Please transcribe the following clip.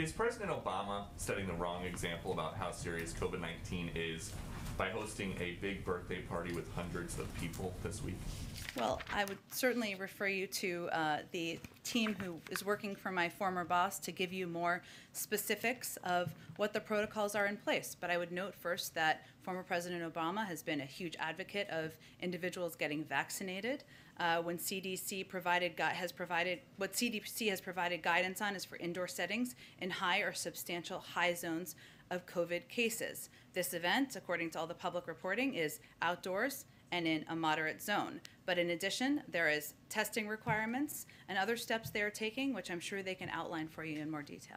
Is President Obama setting the wrong example about how serious COVID-19 is by hosting a big birthday party with hundreds of people this week? Well, I would certainly refer you to the team who is working for my former boss to give you more specifics of what the protocols are in place. But I would note first that former President Obama has been a huge advocate of individuals getting vaccinated. When CDC what CDC has provided guidance on is for indoor settings in high or substantial high zones of COVID cases. This event, according to all the public reporting, is outdoors and in a moderate zone. But in addition, there is testing requirements and other steps they are taking, which I'm sure they can outline for you in more detail.